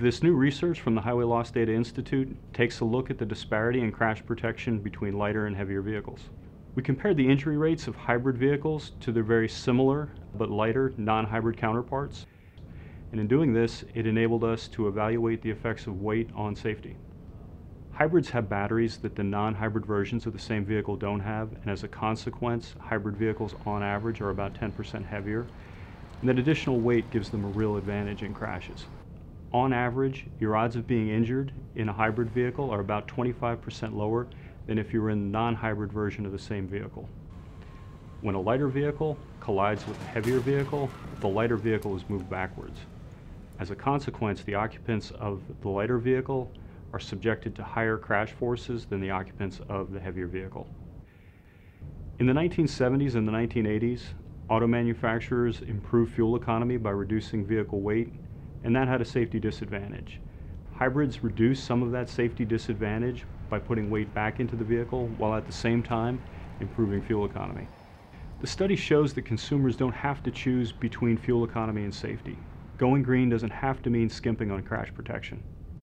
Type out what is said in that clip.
This new research from the Highway Loss Data Institute takes a look at the disparity in crash protection between lighter and heavier vehicles. We compared the injury rates of hybrid vehicles to their very similar but lighter non-hybrid counterparts. And in doing this, it enabled us to evaluate the effects of weight on safety. Hybrids have batteries that the non-hybrid versions of the same vehicle don't have, and as a consequence, hybrid vehicles on average are about 10% heavier, and that additional weight gives them a real advantage in crashes. On average, your odds of being injured in a hybrid vehicle are about 25% lower than if you were in the non-hybrid version of the same vehicle. When a lighter vehicle collides with a heavier vehicle, the lighter vehicle is moved backwards. As a consequence, the occupants of the lighter vehicle are subjected to higher crash forces than the occupants of the heavier vehicle. In the 1970s and the 1980s, auto manufacturers improved fuel economy by reducing vehicle weight, and that had a safety disadvantage. Hybrids reduce some of that safety disadvantage by putting weight back into the vehicle while at the same time improving fuel economy. The study shows that consumers don't have to choose between fuel economy and safety. Going green doesn't have to mean skimping on crash protection.